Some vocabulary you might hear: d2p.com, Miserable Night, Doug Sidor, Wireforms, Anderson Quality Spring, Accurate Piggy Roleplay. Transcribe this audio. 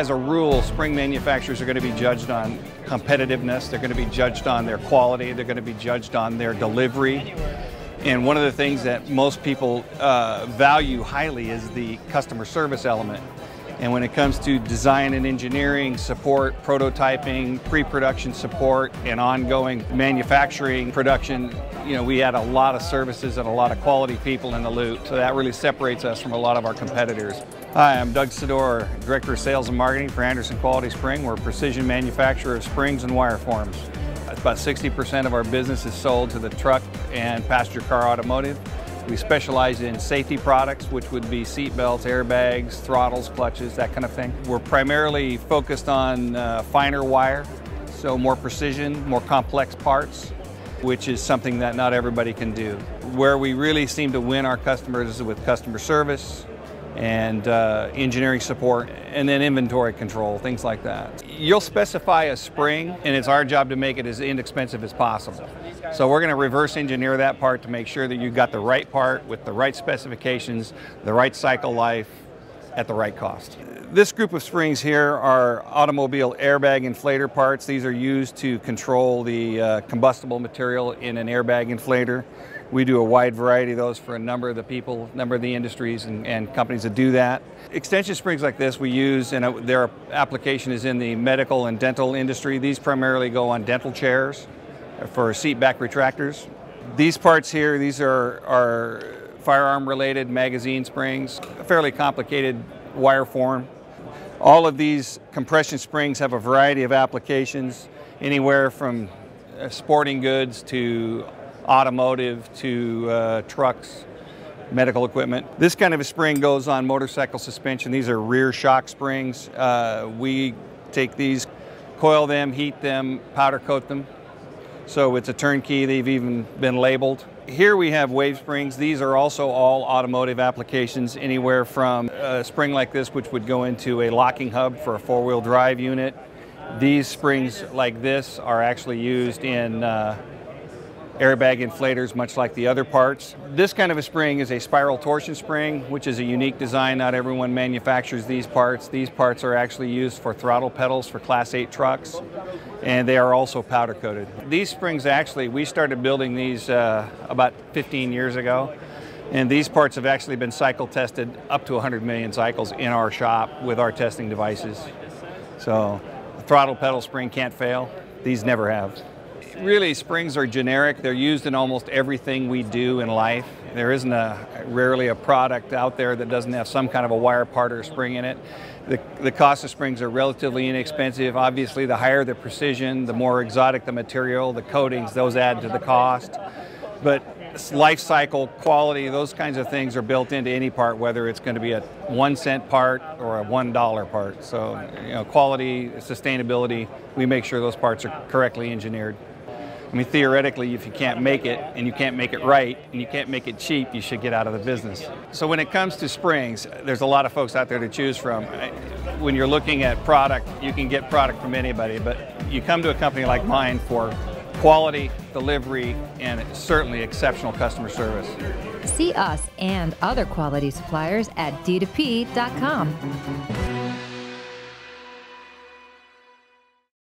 as a rule, spring manufacturers are going to be judged on competitiveness, they're going to be judged on their quality, they're going to be judged on their delivery. And one of the things that most people value highly is the customer service element. And when it comes to design and engineering support, prototyping, pre-production support, and ongoing manufacturing production, you know, we had a lot of services and a lot of quality people in the loop. So that really separates us from a lot of our competitors. Hi, I'm Doug Sidor, Director of Sales and Marketing for Anderson Quality Spring. We're a precision manufacturer of springs and wire forms. About 60% of our business is sold to the truck and passenger car automotive. We specialize in safety products, which would be seat belts, airbags, throttles, clutches, that kind of thing. We're primarily focused on finer wire, so more precision, more complex parts, which is something that not everybody can do. Where we really seem to win our customers is with customer service and engineering support, and then inventory control, things like that. You'll specify a spring, and it's our job to make it as inexpensive as possible. So we're going to reverse engineer that part to make sure that you've got the right part with the right specifications, the right cycle life, at the right cost. This group of springs here are automobile airbag inflator parts. These are used to control the combustible material in an airbag inflator. We do a wide variety of those for a number of the people, number of the industries and companies that do that. Extension springs like this we use, and their application is in the medical and dental industry. These primarily go on dental chairs for seat back retractors. These parts here, these are firearm related magazine springs, a fairly complicated wire form. All of these compression springs have a variety of applications, anywhere from sporting goods to automotive to trucks, medical equipment. This kind of a spring goes on motorcycle suspension. These are rear shock springs. We take these, coil them, heat them, powder coat them. So it's a turnkey. They've even been labeled. Here we have wave springs. These are also all automotive applications, anywhere from a spring like this, which would go into a locking hub for a four-wheel drive unit. These springs like this are actually used in airbag inflators, much like the other parts. This kind of a spring is a spiral torsion spring, which is a unique design. Not everyone manufactures these parts. These parts are actually used for throttle pedals for Class 8 trucks, and they are also powder coated. These springs actually, we started building these about 15 years ago, and these parts have actually been cycle tested up to 100 million cycles in our shop with our testing devices. So the throttle pedal spring can't fail. These never have. Really, springs are generic. They're used in almost everything we do in life. There isn't rarely a product out there that doesn't have some kind of a wire part or a spring in it. The cost of springs are relatively inexpensive. Obviously, the higher the precision, the more exotic the material, the coatings, those add to the cost. But life cycle, quality, those kinds of things are built into any part, whether it's going to be a 1 cent part or a $1 part. So, you know, quality, sustainability, we make sure those parts are correctly engineered. I mean, theoretically, if you can't make it, and you can't make it right, and you can't make it cheap, you should get out of the business. So when it comes to springs, there's a lot of folks out there to choose from. When you're looking at product, you can get product from anybody, but you come to a company like mine for quality, delivery, and certainly exceptional customer service. See us and other quality suppliers at d2p.com.